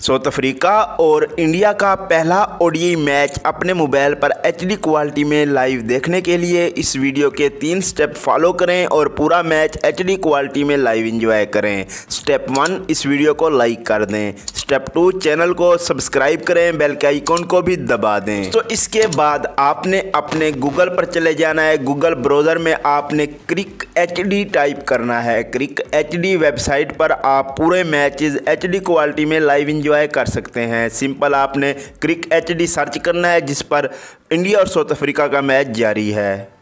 South Africa और India का पहला ओडीआई मैच अपने मोबाइल पर एचडी क्वालिटी में लाइव देखने के लिए इस वीडियो के 3 स्टेप फॉलो करें और पूरा मैच एचडी क्वालिटी में लाइव एंजॉय करें। स्टेप 1, इस वीडियो को लाइक कर दें। स्टेप 2, चैनल को सब्सक्राइब करें, बेल के आइकॉन को भी दबा दें। तो इसके बाद आपने अपने गूगल पर चले जाना है। गूगल ब्राउज़र में आपने क्रिक एचडी टाइप करना है। क्रिक एचडी वेबसाइट पर आप पूरे मैचेस एचडी क्वालिटी में लाइव एंजॉय कर सकते हैं। सिंपल आपने क्रिक एचडी सर्च करना है जिस पर इंडिया और साउथ अफ्रीका का मैच जारी है।